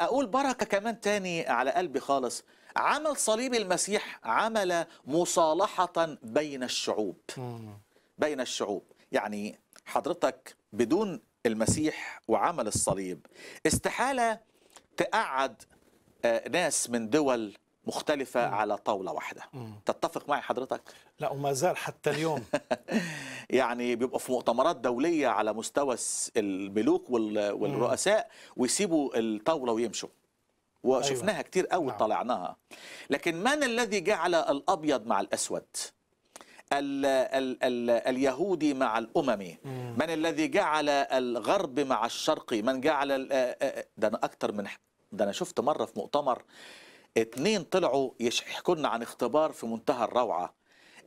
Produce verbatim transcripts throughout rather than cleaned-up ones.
أقول بركة كمان تاني على قلبي خالص. عمل صليب المسيح عمل مصالحة بين الشعوب، بين الشعوب. يعني حضرتك بدون المسيح وعمل الصليب استحالة تقعد ناس من دول مختلفة مم. على طاولة واحدة. مم. تتفق معي حضرتك؟ لا، وما زال حتى اليوم. يعني بيبقوا في مؤتمرات دولية على مستوى الملوك والرؤساء ويسيبوا الطاولة ويمشوا، وشفناها أيوة. كتير قوي طلعناها. لكن من الذي جعل الأبيض مع الأسود، ال ال ال اليهودي مع الأممي؟ مم. من الذي جعل الغرب مع الشرقي؟ من جعل ده؟ أنا أكتر من ده، أنا شفت مرة في مؤتمر اتنين طلعوا يحكوا لنا عن اختبار في منتهى الروعة.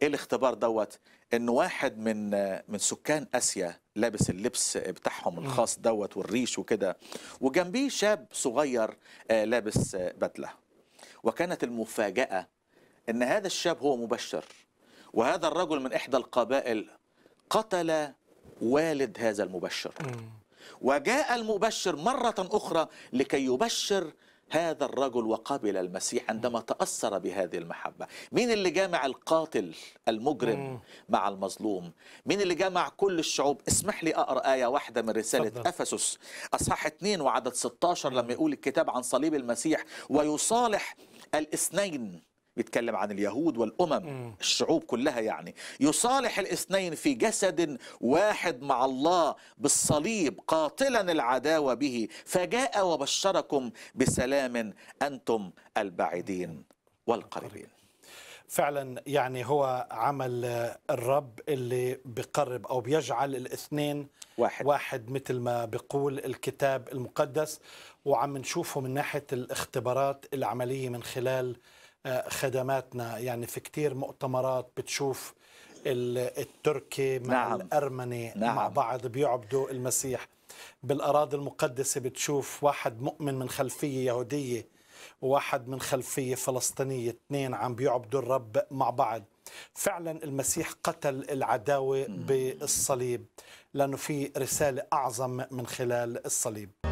ايه الاختبار دوت؟ ان واحد من من سكان اسيا لابس اللبس بتاعهم الخاص دوت والريش وكده، وجنبيه شاب صغير لابس بدلة. وكانت المفاجأة ان هذا الشاب هو مبشر، وهذا الرجل من احدى القبائل قتل والد هذا المبشر، وجاء المبشر مرة اخرى لكي يبشر هذا الرجل وقبل المسيح عندما تأثر بهذه المحبة. مين اللي جامع القاتل المجرم مع المظلوم؟ مين اللي جامع كل الشعوب؟ اسمح لي أقرأ آية واحدة من رسالة صدر. أفسس أصحاح اتنين وعدد ستاشر، لما يقول الكتاب عن صليب المسيح: ويصالح الاثنين. بيتكلم عن اليهود والأمم، الشعوب كلها. يعني يصالح الاثنين في جسد واحد مع الله بالصليب، قاتلا العداوة به، فجاء وبشركم بسلام أنتم البعيدين والقريبين. فعلا يعني هو عمل الرب اللي بيقرب أو بيجعل الاثنين واحد, واحد مثل ما بيقول الكتاب المقدس. وعم نشوفه من ناحية الاختبارات العملية من خلال خدماتنا. يعني في كتير مؤتمرات بتشوف التركي مع نعم. الأرمني نعم. مع بعض بيعبدوا المسيح. بالأراضي المقدسة بتشوف واحد مؤمن من خلفية يهودية وواحد من خلفية فلسطينية، اثنين عم بيعبدوا الرب مع بعض. فعلا المسيح قتل العداوة بالصليب، لأنه في رسالة أعظم من خلال الصليب.